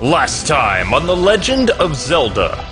Last time on The Legend of Zelda.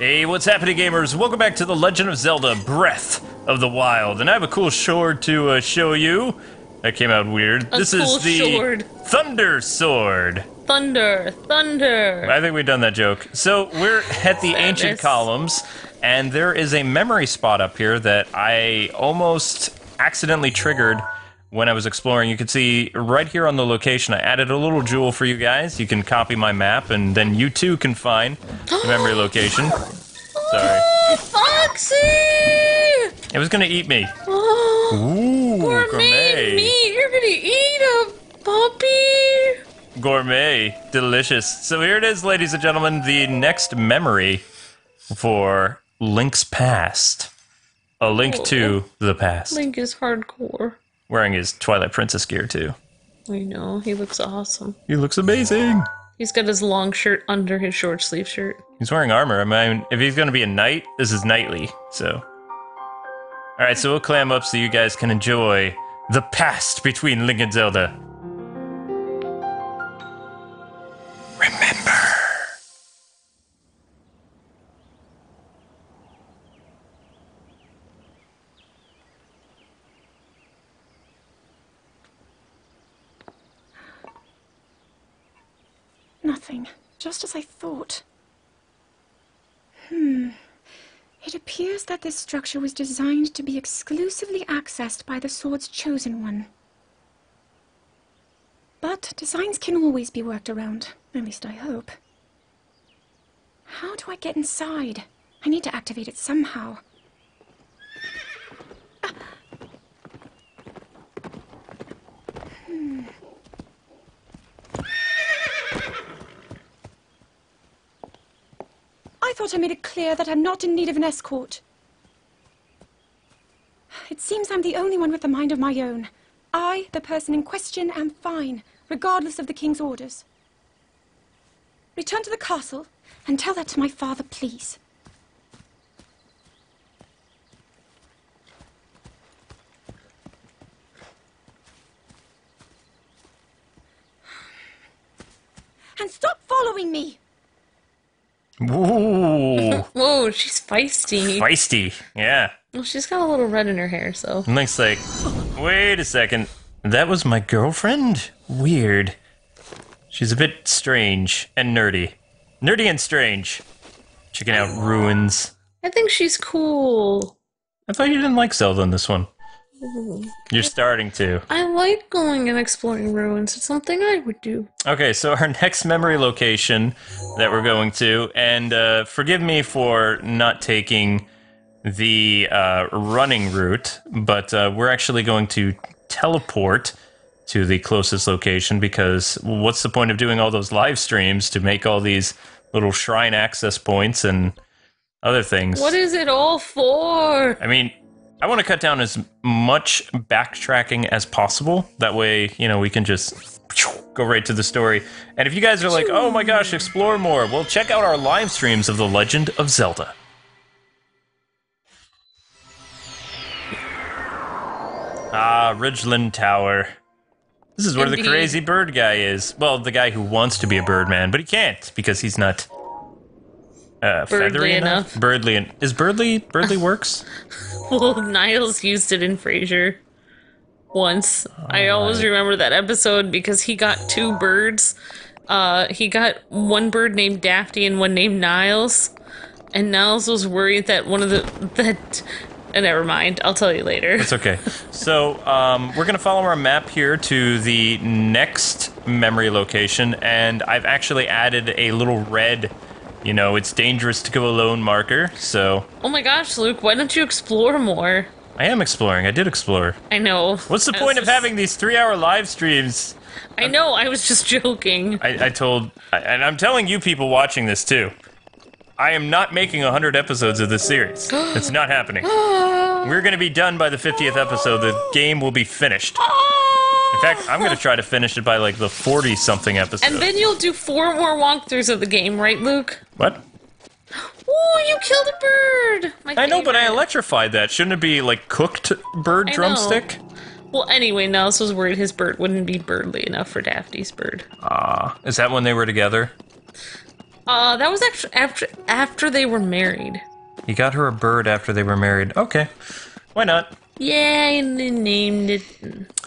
Hey, what's happening, gamers? Welcome back to The Legend of Zelda: Breath of the Wild, and I have a cool sword to show you. That came out weird. This is the Thunder Sword. Thunder. I think we've done that joke. So we're at the Ancient Columns, and there is a memory spot up here that I almost accidentally triggered when I was exploring. You can see right here on the location, I added a little jewel for you guys. You can copy my map, and then you too can find the memory location. Sorry. Foxy! It was gonna eat me. Ooh, gourmet meat. You're gonna eat a puppy. Gourmet, delicious. So here it is, ladies and gentlemen, the next memory for Link's past. A link to the past. Link is hardcore. Wearing his Twilight Princess gear too. I know, he looks awesome. He looks amazing. He's got his long shirt under his short sleeve shirt. He's wearing armor. I mean, if he's gonna be a knight, this is knightly, so. All right, so we'll clam up so you guys can enjoy the past between Link and Zelda. Remember. Nothing, just as I thought. It appears that this structure was designed to be exclusively accessed by the sword's chosen one. But designs can always be worked around, at least I hope. How do I get inside? I need to activate it somehow. I thought I made it clear that I'm not in need of an escort. It seems I'm the only one with a mind of my own. I, the person in question, am fine, regardless of the king's orders. Return to the castle and tell that to my father, please. And stop following me! Ooh. Whoa, she's feisty. Feisty, yeah. Well, she's got a little red in her hair, so. Link's like, wait a second. That was my girlfriend? Weird. She's a bit strange and nerdy. Nerdy and strange. Checking out ruins. I think she's cool. I thought you didn't like Zelda in this one. You're starting to. I like going and exploring ruins. It's something I would do. Okay, so our next memory location that we're going to, and forgive me for not taking the running route, but we're actually going to teleport to the closest location because what's the point of doing all those live streams to make all these little shrine access points and other things? What is it all for? I mean, I want to cut down as much backtracking as possible. That way, you know, we can just go right to the story. And if you guys are like, oh my gosh, explore more, well, check out our live streams of The Legend of Zelda. Ah, Ridgeland Tower. This is where the crazy bird guy is. Well, the guy who wants to be a birdman, but he can't because he's not feathery enough. Birdly and is Birdly works? Well, Niles used it in Frasier once. I always remember that episode because he got two birds. He got one bird named Dafty and one named Niles. And Niles was worried that one of the... never mind. I'll tell you later. It's okay. So, we're going to follow our map here to the next memory location. And I've actually added a little red... You know, it's dangerous to go alone marker, so... Oh my gosh, Luke, why don't you explore more? I am exploring. I did explore. I know. What's the point of having these 3-hour live streams? I know, I was just joking. I told... and I'm telling you people watching this, too. I am not making 100 episodes of this series. It's not happening. We're going to be done by the 50th episode. The game will be finished. In fact, I'm going to try to finish it by like the 40-something episode. And then you'll do 4 more walkthroughs of the game, right, Luke? What? Oh, you killed a bird! My favorite. I know, but I electrified that. Shouldn't it be like cooked bird drumstick? Well, anyway, Nellis was worried his bird wouldn't be birdly enough for Daphne's bird. Ah, is that when they were together? That was actually after they were married. You got her a bird after they were married. Okay, why not? Yeah, and they named it.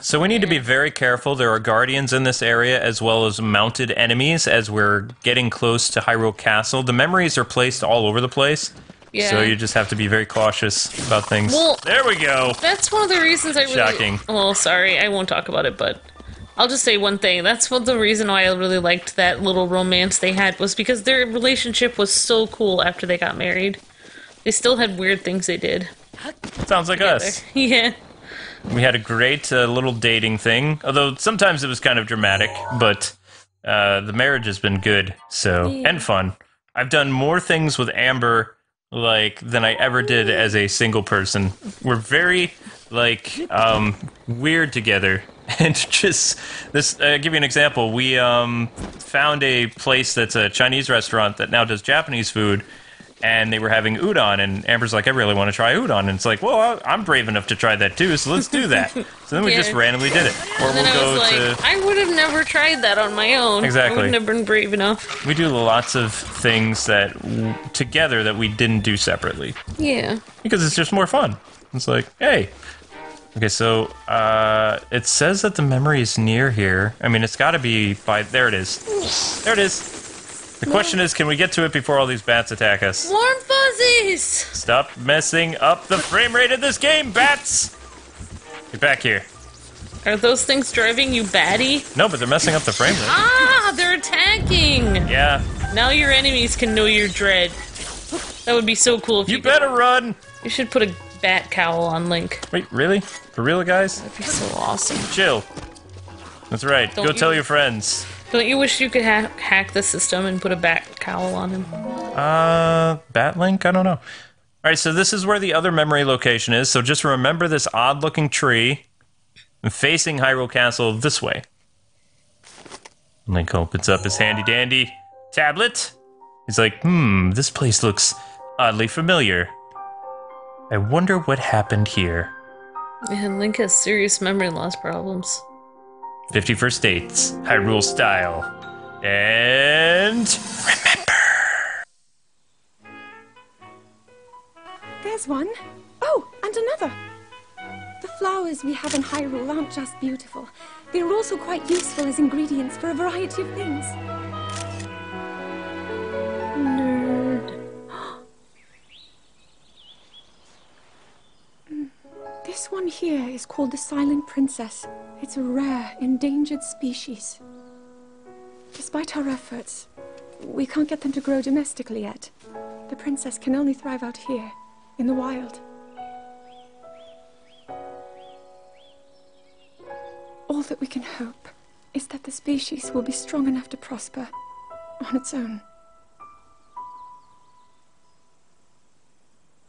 So we need to be very careful. There are guardians in this area as well as mounted enemies as we're getting close to Hyrule Castle. The memories are placed all over the place. Yeah. So you just have to be very cautious about things. Well, there we go. That's one of the reasons I really... Shocking. Well, sorry, I won't talk about it, but I'll just say one thing. That's one of the reason why I really liked that little romance they had was because their relationship was so cool after they got married. They still had weird things they did. Sounds like us. Yeah. We had a great little dating thing, although sometimes it was kind of dramatic, but the marriage has been good, so, and fun. I've done more things with Amber, like, than I ever did as a single person. We're very, like, weird together. And just, this, give you an example, we found a place that's a Chinese restaurant that now does Japanese food, and they were having udon, and Amber's like, I really want to try udon. And it's like, well, I'm brave enough to try that too, so let's do that. So then we just randomly did it. Or and we'll then go I was like, to... I would have never tried that on my own. Exactly. I would have been brave enough. We do lots of things that together that we didn't do separately. Yeah. Because it's just more fun. It's like, hey. Okay, so it says that the memory is near here. I mean, it's got to be by... There it is. There it is. The question is, can we get to it before all these bats attack us? Warm fuzzies! Stop messing up the frame rate of this game, bats! Get back here. Are those things driving you batty? No, but they're messing up the frame rate. Ah, they're attacking! Yeah. Now your enemies can know your dread. That would be so cool if you better run! You should put a bat cowl on Link. Wait, really? For real, guys? That'd be so awesome. Chill. That's right. Go tell your friends. Don't you wish you could hack the system and put a bat cowl on him? Bat Link? I don't know. Alright, so this is where the other memory location is, so just remember this odd-looking tree facing Hyrule Castle this way. Link opens up his handy-dandy tablet. He's like, this place looks oddly familiar. I wonder what happened here. And Link has serious memory loss problems. 51st Dates, Hyrule style, and remember. There's one. Oh, and another. The flowers we have in Hyrule aren't just beautiful. They are also quite useful as ingredients for a variety of things. Nerd. This one here is called the Silent Princess. It's a rare, endangered species. Despite our efforts, we can't get them to grow domestically yet. The princess can only thrive out here, in the wild. All that we can hope is that the species will be strong enough to prosper on its own.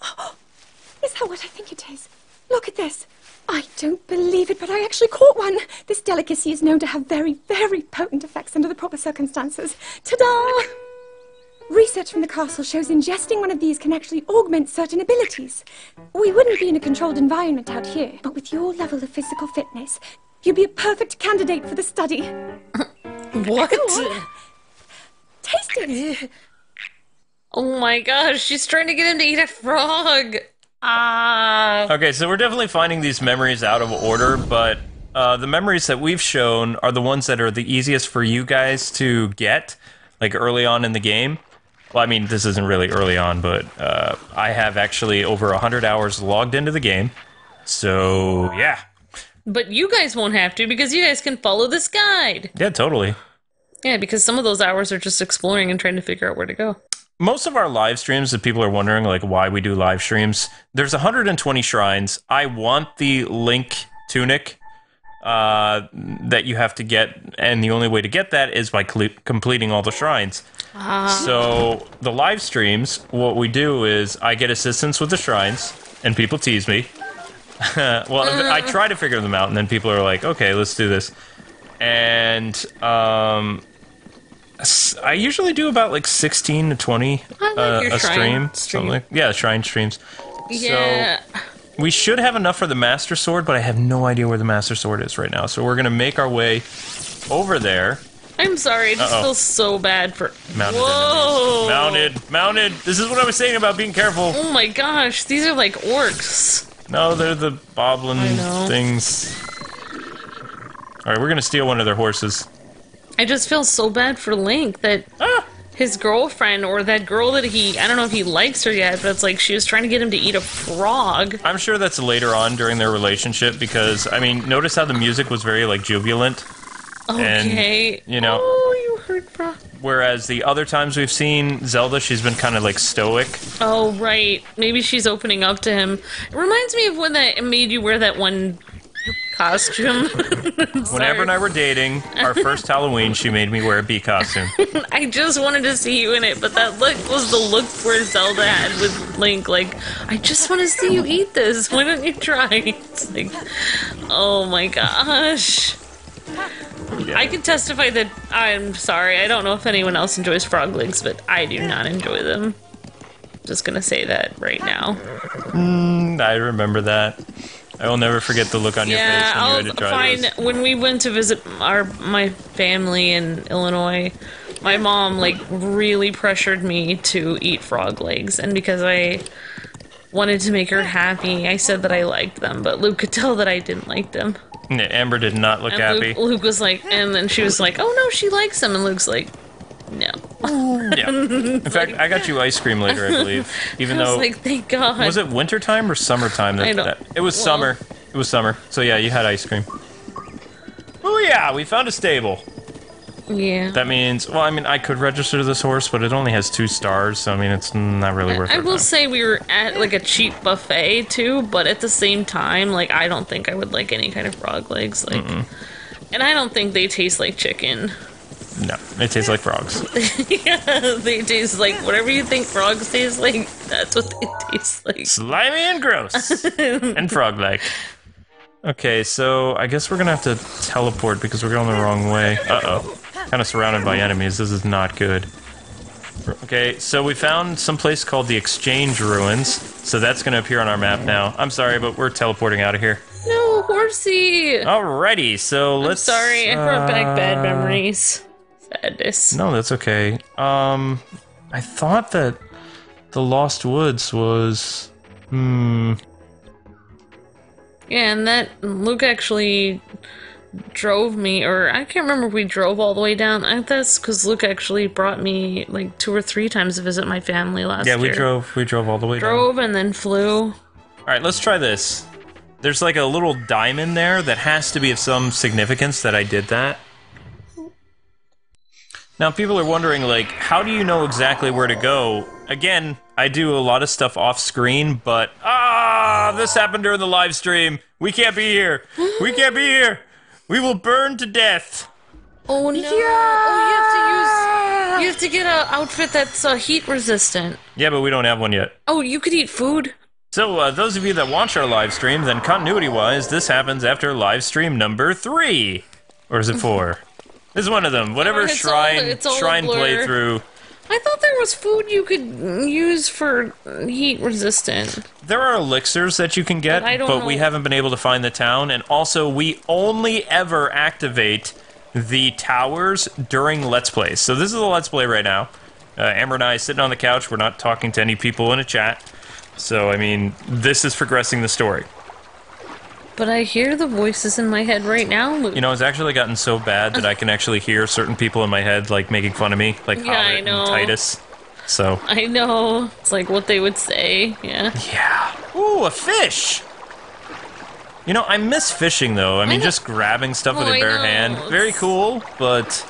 Oh, is that what I think it is? Look at this! I don't believe it, but I actually caught one! This delicacy is known to have very, very potent effects under the proper circumstances. Ta-da! Research from the castle shows ingesting one of these can actually augment certain abilities. We wouldn't be in a controlled environment out here, but with your level of physical fitness, you'd be a perfect candidate for the study. What? Taste it! Oh my gosh, she's trying to get him to eat a frog! Okay, so we're definitely finding these memories out of order, but the memories that we've shown are the ones that are the easiest for you guys to get, like early on in the game. Well, I mean, this isn't really early on, but I have actually over 100 hours logged into the game, so yeah. But you guys won't have to, because you guys can follow this guide. Yeah, totally. Yeah, because some of those hours are just exploring and trying to figure out where to go. Most of our live streams, if people are wondering like why we do live streams, there's 120 shrines. I want the Link tunic that you have to get, and the only way to get that is by completing all the shrines. So the live streams, what we do is I get assistance with the shrines, and people tease me. I try to figure them out, and then people are like, okay, let's do this. And I usually do about like 16 to 20 a stream. Like, yeah, shrine streams. Yeah. So we should have enough for the Master Sword, but I have no idea where the Master Sword is right now. So we're going to make our way over there. I'm sorry, it just feels so bad for... Mounted. Whoa! Enemies. Mounted! This is what I was saying about being careful. Oh my gosh, these are like orcs. No, they're the boblin things. Alright, we're gonna steal one of their horses. I just feel so bad for Link that his girlfriend, or that girl that he... I don't know if he likes her yet, but it's like she was trying to get him to eat a frog. I'm sure that's later on during their relationship, because, I mean, notice how the music was very, like, jubilant. Okay. And, you know, you heard bro. Whereas the other times we've seen Zelda, she's been kind of like stoic. Oh, right. Maybe she's opening up to him. It reminds me of when they made you wear that one costume. When Amber and I were dating, our first Halloween, she made me wear a bee costume. I just wanted to see you in it, but that look was the look where Zelda had with Link. Like, I just want to see you eat this. Why don't you try? It's like, oh my gosh. Yeah. I can testify that I'm sorry. I don't know if anyone else enjoys frog legs, but I do not enjoy them. Just gonna say that right now. I remember that. I will never forget the look on your face when you had to try those. When we went to visit my family in Illinois, my mom like really pressured me to eat frog legs, and because I wanted to make her happy, I said that I liked them, but Luke could tell that I didn't like them. Amber did not look happy. Luke was like, and then she was like, oh no, she likes them, and Luke's like, no. Yeah. In fact, I got you ice cream later, I believe. Even though I was like, thank God. Was it wintertime or summertime? It was summer. It was summer. So yeah, you had ice cream. Oh yeah, we found a stable. Yeah. That means, well, I mean, I could register this horse, but it only has 2 stars, so I mean, it's not really worth it. I will say we were at, like, a cheap buffet, too, but at the same time, like, I don't think I would like any kind of frog legs, like, and I don't think they taste like chicken. No, they taste like frogs. Yeah, they taste like whatever you think frogs taste like, that's what they taste like. Slimy and gross. And frog-like. Okay, so I guess we're gonna have to teleport because we're going the wrong way. Uh-oh. Kind of surrounded by enemies. This is not good. Okay, so we found some place called the Exchange Ruins. So that's going to appear on our map now. I'm sorry, but we're teleporting out of here. No, horsey! Alrighty, so let's... I'm sorry, I brought back bad memories. Sadness. No, that's okay. I thought that the Lost Woods was... Yeah, and that... Luke actually... drove me, or I can't remember if we drove all the way down. I think that's because Luke actually brought me like 2 or 3 times to visit my family last year. Yeah, we drove all the way down. Drove and then flew. Alright, let's try this. There's like a little diamond there that has to be of some significance that I did that. Now people are wondering, like, how do you know exactly where to go? Again, I do a lot of stuff off screen, but this happened during the live stream. We can't be here. We can't be here. We will burn to death. Oh no! Yeah! Oh, you have to get an outfit that's heat resistant. Yeah, but we don't have one yet. Oh, you could eat food. So those of you that watch our live stream, then continuity-wise, this happens after live stream number 3, or is it 4? This is one of them. Whatever shrine playthrough. I thought there was food you could use for heat resistant. There are elixirs that you can get, but we haven't been able to find the town, and also we only ever activate the towers during Let's Plays. So this is a Let's Play right now. Amber and I sitting on the couch, we're not talking to any people in a chat. So, I mean, this is progressing the story. But I hear the voices in my head right now, Luke. You know, it's actually gotten so bad that I can actually hear certain people in my head, like, making fun of me. Like, Howard and Titus. So. I know. It's like what they would say, yeah. Yeah. Ooh, a fish! You know, I miss fishing, though. I mean, just grabbing stuff with your bare hand. Very cool, but...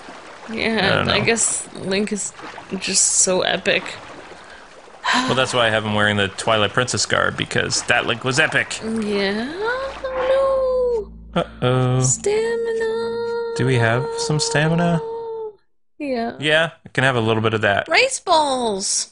Yeah, I guess Link is just so epic. Well, that's why I have him wearing the Twilight Princess garb, because that Link was epic. Yeah? Oh no! Uh-oh. Stamina! Do we have some stamina? Yeah. Yeah, I can have a little bit of that. Rice balls!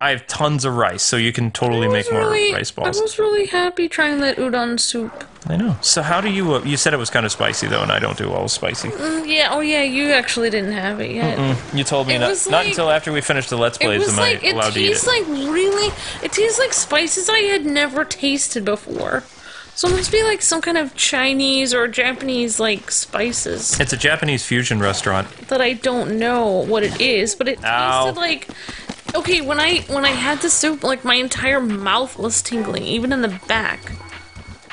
I have tons of rice, so you can totally make more rice balls. I was really happy trying that udon soup. I know. So how do you... you said it was kind of spicy, though, and I don't do all spicy. Yeah, oh yeah, you actually didn't have it yet. You told me not, like, not until after we finished the Let's Plays am I allowed to eat it. It tastes like really... It tastes like spices I had never tasted before. So it must be like some kind of Chinese or Japanese, like, spices. It's a Japanese fusion restaurant. That I don't know what it is, but it tasted like... Okay, when I had the soup, like, my entire mouth was tingling, even in the back.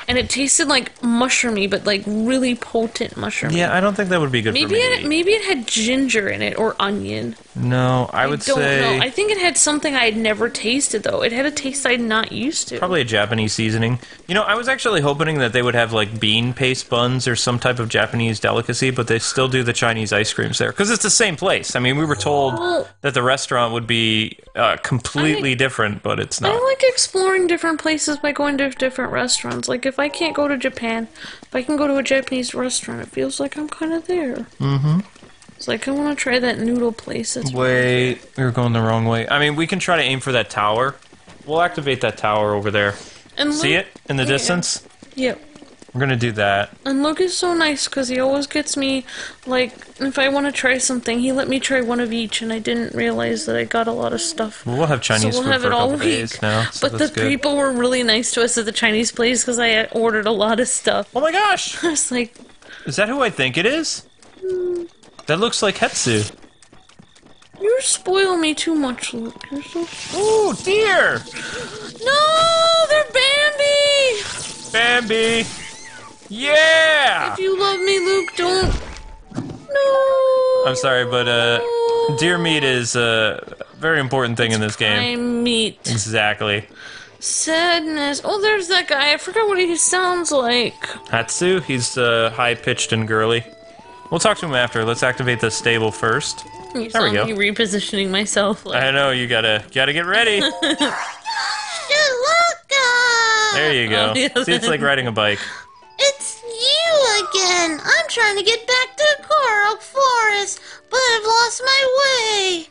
And it tasted like mushroomy, but like really potent mushroomy. Yeah, I don't think that would be good for me to eat. Maybe it had ginger in it, or onion. No, I would say... I don't know. I think it had something I had never tasted, though. It had a taste I'm not used to. Probably a Japanese seasoning. You know, I was actually hoping that they would have, like, bean paste buns or some type of Japanese delicacy, but they still do the Chinese ice creams there. Because it's the same place. I mean, we were told that the restaurant would be completely different, but it's not. I like exploring different places by going to different restaurants. Like, if I can't go to Japan, if I can go to a Japanese restaurant, it feels like I'm kind of there. Mm-hmm. It's like, I want to try that noodle place. Wait, we were going the wrong way. I mean, we can try to aim for that tower. We'll activate that tower over there. And Luke, see it in the distance? Yep. We're going to do that. And Luke is so nice because he always gets me, like, if I want to try something, he let me try one of each, and I didn't realize that I got a lot of stuff. Well, we'll have Chinese food for a couple days now. So but the people were really nice to us at the Chinese place because I ordered a lot of stuff. Oh my gosh! I was like... Is that who I think it is? That looks like Hetsu. You spoil me too much, Luke. You're so... Oh, dear! No! They're Bambi! Bambi! Yeah! If you love me, Luke, don't... No! I'm sorry, but, deer meat is a very important thing in this game. Prime meat. Exactly. Sadness. Oh, there's that guy. I forgot what he sounds like. Hetsu? He's, high-pitched and girly. We'll talk to him after. Let's activate the stable first. You there we go. You repositioning myself. Like. I know you gotta get ready. There you go. Oh, yeah. See, it's like riding a bike. It's you again. I'm trying to get back to Korok Forest, but I've lost my way.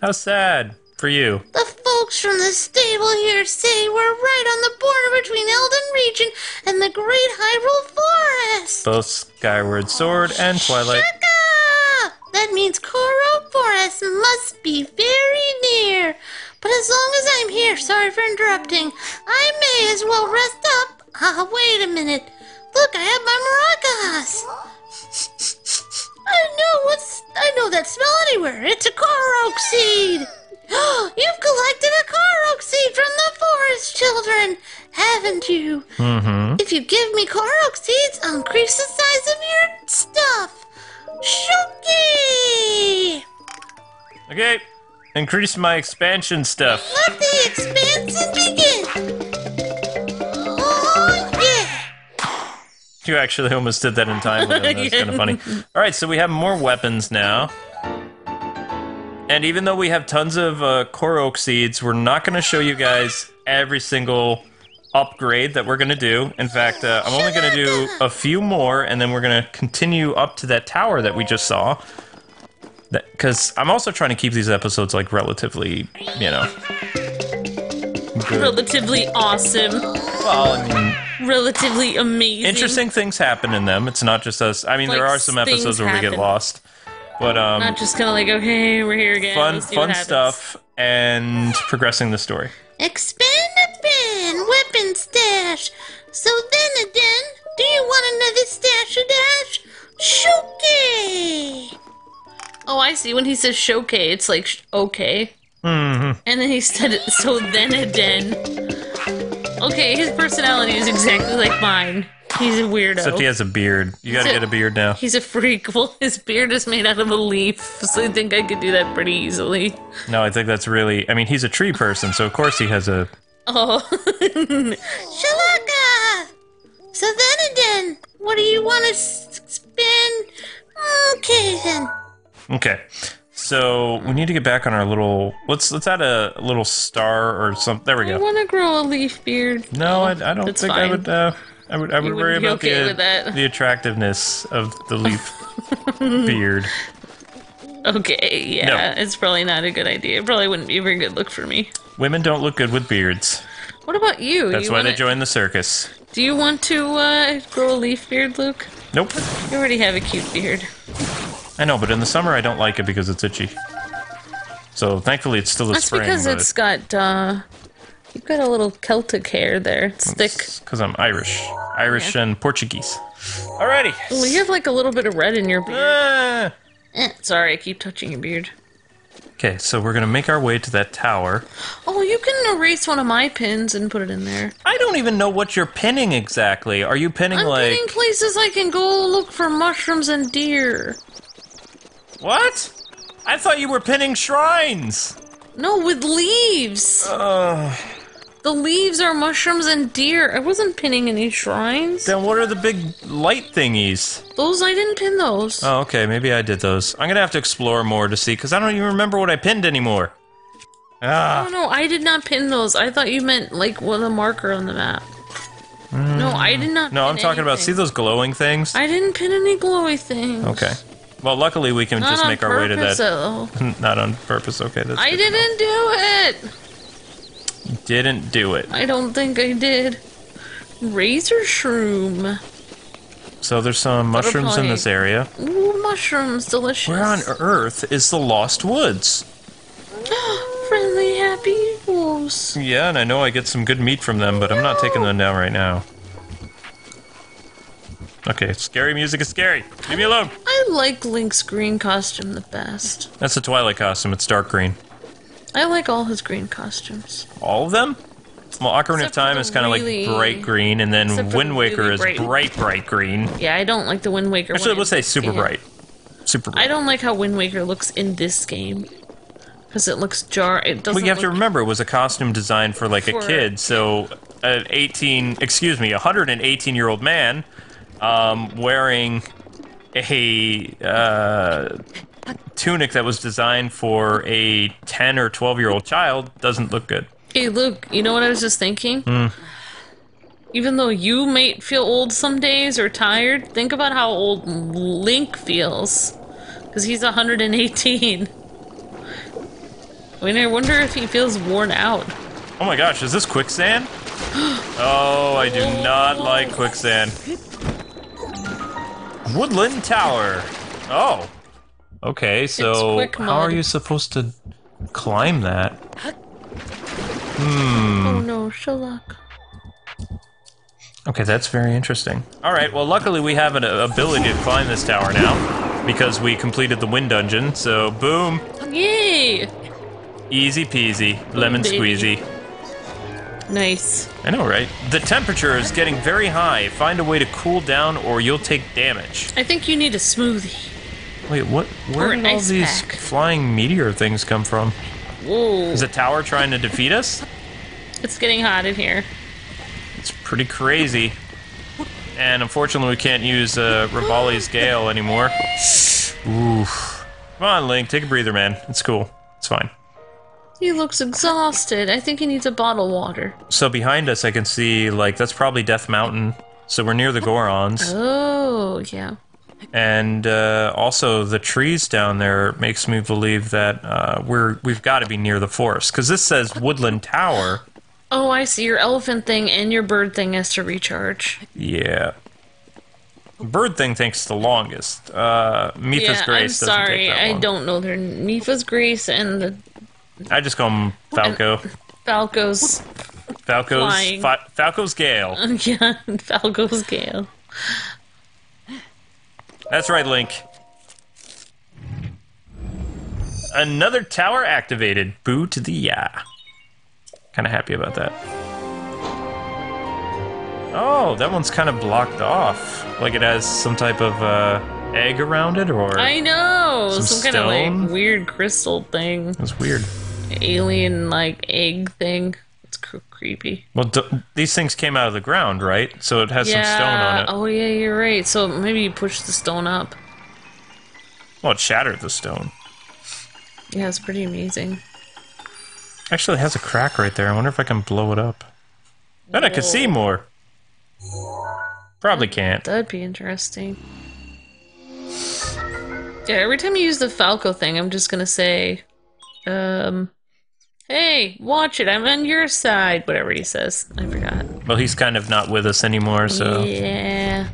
How sad for you. The folks from the stable here say we're right on the border between Elden Region and the Great Hyrule Forest. Both Skyward Sword and Twilight. Shaka! That means Korok Forest must be very near. But as long as I'm here, sorry for interrupting, I may as well rest up. Ah, wait a minute. Look, I have my maracas. I know that smell anywhere. It's a Korok seed. You've collected a Korok seed from the forest, children, haven't you? Mm-hmm. If you give me Korok seeds, I'll increase the size of your stuff. Shuki! Okay, increase my expansion stuff. Let the expansion begin. Oh, yeah! You actually almost did that in time. That's kind of funny. All right, so we have more weapons now. And even though we have tons of Korok seeds, we're not going to show you guys every single upgrade that we're going to do. In fact, I'm only going to do a few more, and then we're going to continue up to that tower that we just saw. Because I'm also trying to keep these episodes, like, relatively, you know... Good. Relatively awesome. Well, I mean... Relatively amazing. Interesting things happen in them. It's not just us. I mean, like, there are some episodes where we get lost. But, not just kind of like, okay, we're here again. Fun stuff, and progressing the story. Expand a bin, weapon stash. So then again, do you want another stash or dash? Shokei! Oh, I see. When he says shokei, it's like, okay. Mm-hmm. And then he said it, so then again. Okay, his personality is exactly like mine. He's a weirdo. Except he has a beard. You gotta get a beard now. He's a freak. Well, his beard is made out of a leaf, so I think I could do that pretty easily. No, I think that's really... I mean, he's a tree person, so of course he has a... Oh. Shalaka! So then again, what do you want to expand? Okay, then. Okay. So, we need to get back on our little... Let's add a little star or something. There we go. I want to grow a leaf beard. No, I don't think fine. I would... I would worry about the attractiveness of the leaf beard. Okay, yeah, no. It's probably not a good idea. It probably wouldn't be a very good look for me. Women don't look good with beards. What about you? That's why they joined the circus. Do you want to grow a leaf beard, Luke? Nope. You already have a cute beard. I know, but in the summer I don't like it because it's itchy. So thankfully it's still the spring. That's because it's got, you've got a little Celtic hair there. It's thick. Because I'm Irish. Irish and Portuguese. Alrighty. Well, you have like a little bit of red in your beard. Sorry, I keep touching your beard. Okay, so we're gonna make our way to that tower. Oh, you can erase one of my pins and put it in there. I don't even know what you're pinning exactly. Are you pinning I'm pinning places I can go look for mushrooms and deer. What? I thought you were pinning shrines! No, with leaves! The leaves are mushrooms and deer. I wasn't pinning any shrines. Then what are the big light thingies? Those, I didn't pin those. Oh, okay, maybe I did those. I'm gonna have to explore more to see, because I don't even remember what I pinned anymore. Ah. No, I did not pin those. I thought you meant, like, with a marker on the map. Mm. No, I did not pin No, I'm talking about, see those glowing things? I didn't pin any glowy things. Okay. Well, luckily we can just make our way to that. Not on purpose, okay. That's I didn't do it! Didn't do it. I don't think I did. Razor shroom. So there's some mushrooms in this area. Ooh, mushrooms, delicious. Where on earth is the Lost Woods? Friendly, happy wolves. Yeah, and I know I get some good meat from them, but I'm not taking them down right now. Okay, scary music is scary. Leave me alone. I like Link's green costume the best. That's the Twilight costume. It's dark green. I like all his green costumes. All of them? Well, Ocarina of Time is kind of really like bright green, and then Wind Waker really is bright green. Yeah, I don't like the Wind Waker. Actually, let's say super bright. Super bright. I don't like how Wind Waker looks in this game. Because it looks jarring. Well, you have to remember, it was a costume designed for, like, a kid, so an 118-year-old man wearing a... tunic that was designed for a 10 or 12-year-old child doesn't look good. Hey, Luke, you know what I was just thinking? Even though you may feel old some days or tired, think about how old Link feels. Because he's 118. I mean, I wonder if he feels worn out. Oh my gosh, is this quicksand? Oh, I do not like quicksand. Woodland Tower. Oh. Okay, so how are you supposed to climb that? Oh no, Sherlock. Okay, that's very interesting. Alright, well luckily we have an ability to climb this tower now, because we completed the wind dungeon, so boom! Yay! Easy peasy, lemon squeezy. Nice. I know, right? The temperature is getting very high. Find a way to cool down or you'll take damage. I think you need a smoothie. Wait, what? Where did all these flying meteor things come from? Whoa. Is the tower trying to defeat us? It's getting hot in here. It's pretty crazy. And unfortunately, we can't use Revali's Gale anymore. Oof. Come on, Link, take a breather, man. It's cool. It's fine. He looks exhausted. I think he needs a bottle of water. So behind us, I can see, like, that's probably Death Mountain. So we're near the Gorons. Oh, yeah. And also, the trees down there makes me believe that we've got to be near the forest, because this says Woodland Tower. Oh, I see. Your elephant thing and your bird thing has to recharge. Yeah. Bird thing takes the longest. Mipha's Grace doesn't take that long. I don't know. They're Mipha's Grace and the... I just call them Falco. Falco's Gale. Yeah, Falco's Gale. That's right, Link. Another tower activated. Boo to the ya. Kind of happy about that. Oh, that one's kind of blocked off. Like it has some type of egg around it, or I know some kind of like weird crystal thing. That's weird. Alien like egg thing. It's creepy. Well, these things came out of the ground, right? So it has some stone on it. Oh, yeah, you're right. So maybe you push the stone up. Well, it shattered the stone. Yeah, it's pretty amazing. Actually, it has a crack right there. I wonder if I can blow it up. Then I could see more. Probably can't. That'd be interesting. Yeah, every time you use the Falco thing, I'm just gonna say, hey, watch it, I'm on your side. Whatever he says. I forgot. Well, he's kind of not with us anymore, so... Yeah.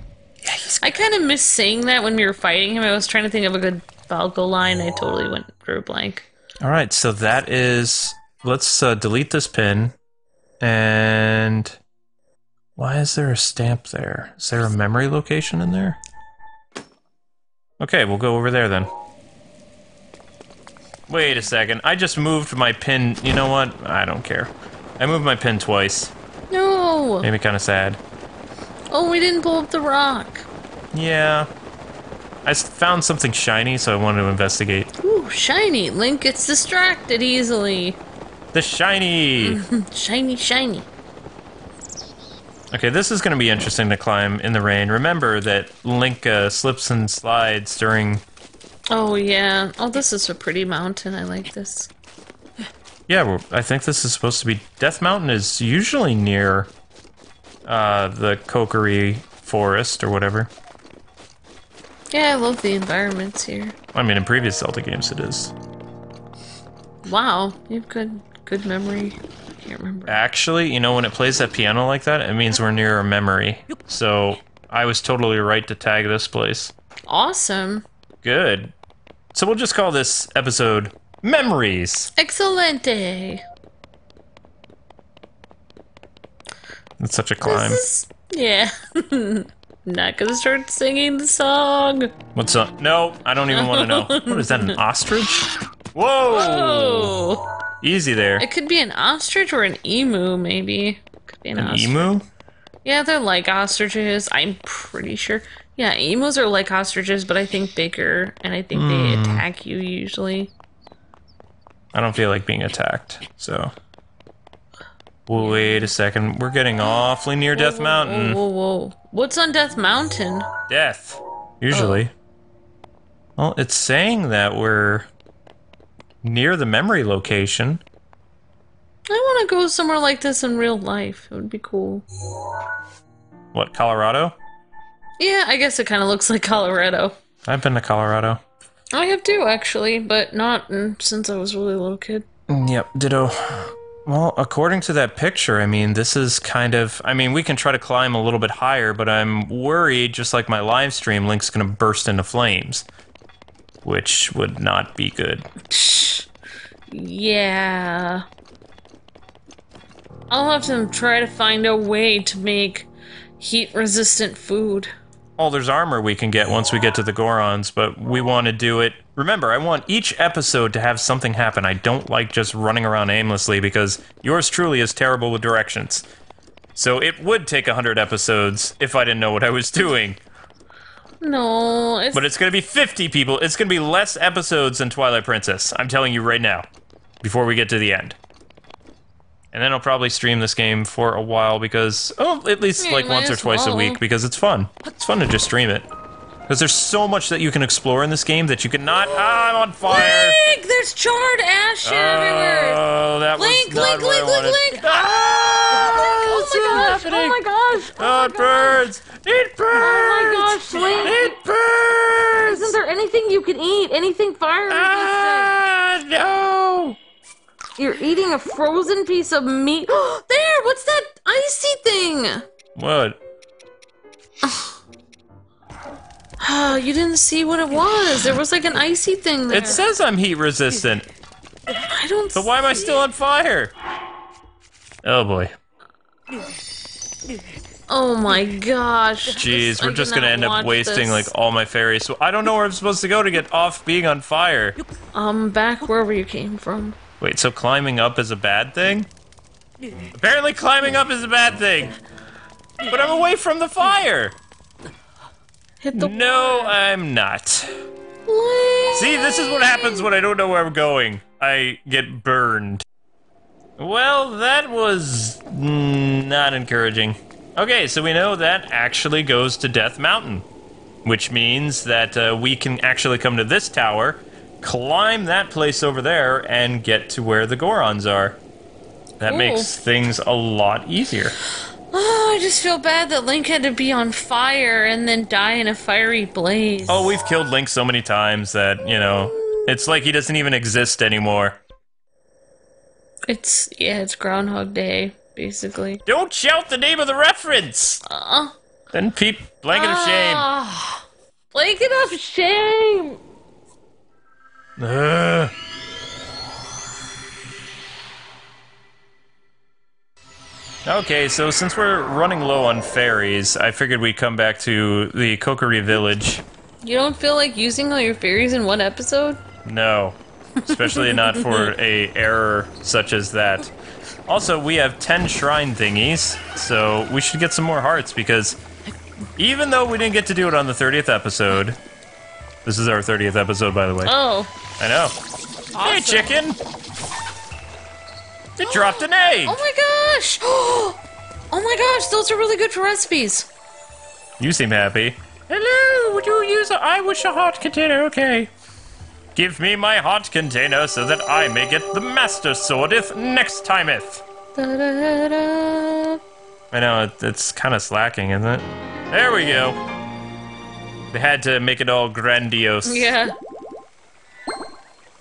I kind of miss saying that when we were fighting him. I was trying to think of a good Falco line. I totally drew a blank. All right, so that is... Let's delete this pin. And... Why is there a stamp there? Is there a memory location in there? Okay, we'll go over there then. Wait a second. I just moved my pin. You know what? I don't care. I moved my pin twice. No! Made me kind of sad. Oh, we didn't blow up the rock. Yeah. I found something shiny, so I wanted to investigate. Ooh, shiny. Link gets distracted easily. The shiny! Shiny, shiny. Okay, this is going to be interesting to climb in the rain. Remember that Link slips and slides during... Oh, yeah. Oh, this is a pretty mountain. I like this. Yeah, well, I think this is supposed to be... Death Mountain is usually near the Kokiri Forest or whatever. Yeah, I love the environments here. I mean, in previous Zelda games it is. Wow, you have good memory. I can't remember. Actually, you know, when it plays that piano like that, it means we're near a memory. So, I was totally right to tag this place. Awesome. Good. So we'll just call this episode Memories. Excelente. That's such a climb. Yeah. I'm not gonna start singing the song. What's up? No, I don't even want to know. What is that, an ostrich? Whoa! Whoa! Easy there. It could be an ostrich or an emu, maybe. Could be an emu? Yeah, they're like ostriches, I'm pretty sure. Yeah, emus are like ostriches, but I think bigger, and I think they attack you usually. I don't feel like being attacked, so... Wait a second, we're getting awfully near Death Mountain. Whoa. What's on Death Mountain? Death, usually. Oh. Well, it's saying that we're near the memory location. I want to go somewhere like this in real life. It would be cool. What, Colorado? Yeah, I guess it kind of looks like Colorado. I've been to Colorado. I have too, actually, but not since I was really a little kid. Yep, ditto. Well, according to that picture, I mean, this is kind of... I mean, we can try to climb a little bit higher, but I'm worried, just like my live stream, Link's going to burst into flames. Which would not be good. Yeah. I'll have to try to find a way to make heat-resistant food. Oh, there's armor we can get once we get to the Gorons, but we want to do it... Remember, I want each episode to have something happen. I don't like just running around aimlessly, because yours truly is terrible with directions. So it would take 100 episodes if I didn't know what I was doing. No, it's... But it's gonna be 50 people. It's gonna be less episodes than Twilight Princess. I'm telling you right now, before we get to the end. And then I'll probably stream this game for a while because, oh, at least like once or twice a week because it's fun. It's fun to just stream it. Because there's so much that you can explore in this game that you cannot... Ah, I'm on fire! Link! There's charred ash everywhere! Oh, that Link, was not Link, what Link, I Link, Link! Ah! Oh my gosh! Oh, birds! Eat birds! Oh my gosh, Link! Eat birds! Isn't there anything you can eat? Anything fire-resistant? Ah, no! You're eating a frozen piece of meat. There! What's that icy thing? What? You didn't see what it was. There was like an icy thing there. It says I'm heat resistant. I don't see it. But why am I still on fire? Oh boy. Oh my gosh. Jeez, we're just gonna end up wasting like all my fairies. So I don't know where I'm supposed to go to get off being on fire. Back wherever you came from. Wait, so climbing up is a bad thing? Apparently climbing up is a bad thing! But I'm away from the fire! No, I'm not. Link. See, this is what happens when I don't know where I'm going. I get burned. Well, that was... not encouraging. Okay, so we know that actually goes to Death Mountain. Which means that we can actually come to this tower, climb that place over there and get to where the Gorons are. That makes things a lot easier. Oh, I just feel bad that Link had to be on fire and then die in a fiery blaze. Oh, we've killed Link so many times that, you know, it's like he doesn't even exist anymore. It's, yeah, it's Groundhog Day, basically. Don't shout the name of the reference! Then peep, blanket of shame. Blanket of shame! Okay, so since we're running low on fairies, I figured we'd come back to the Kokiri village. You don't feel like using all your fairies in one episode? No. Especially not for a error such as that. Also, we have 10 shrine thingies, so we should get some more hearts, because even though we didn't get to do it on the 30th episode... This is our 30th episode, by the way. Oh. I know. Awesome. Hey, chicken! It dropped an egg! Oh my gosh! Oh my gosh, those are really good for recipes. You seem happy. Hello, would you use a... I wish a hot container, okay. Give me my hot container so that I may get the Master Swordeth next timeth. I know, it's kind of slacking, isn't it? There we go. They had to make it all grandiose. Yeah.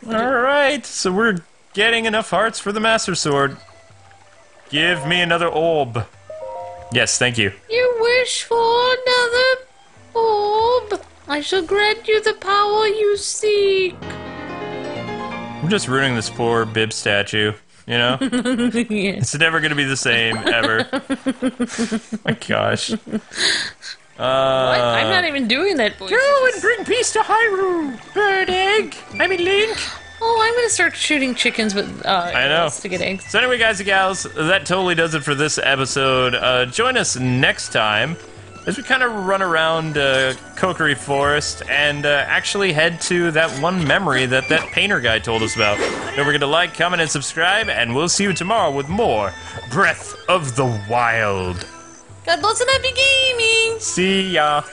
Alright, so we're getting enough hearts for the Master Sword. Give me another orb. Yes, thank you. You wish for another orb. I shall grant you the power you seek. I'm just ruining this poor bib statue, you know? Yeah. It's never going to be the same, ever. My gosh. What? I'm not even doing that voice. Go and bring peace to Hyrule, bird egg. I mean, Link. Oh, I'm gonna start shooting chickens with I know. To get eggs. So anyway, guys and gals, that totally does it for this episode. Join us next time as we kind of run around Kokiri Forest and actually head to that one memory that painter guy told us about. Don't forget to like, comment, and subscribe, and we'll see you tomorrow with more Breath of the Wild. God bless and happy gaming! See ya!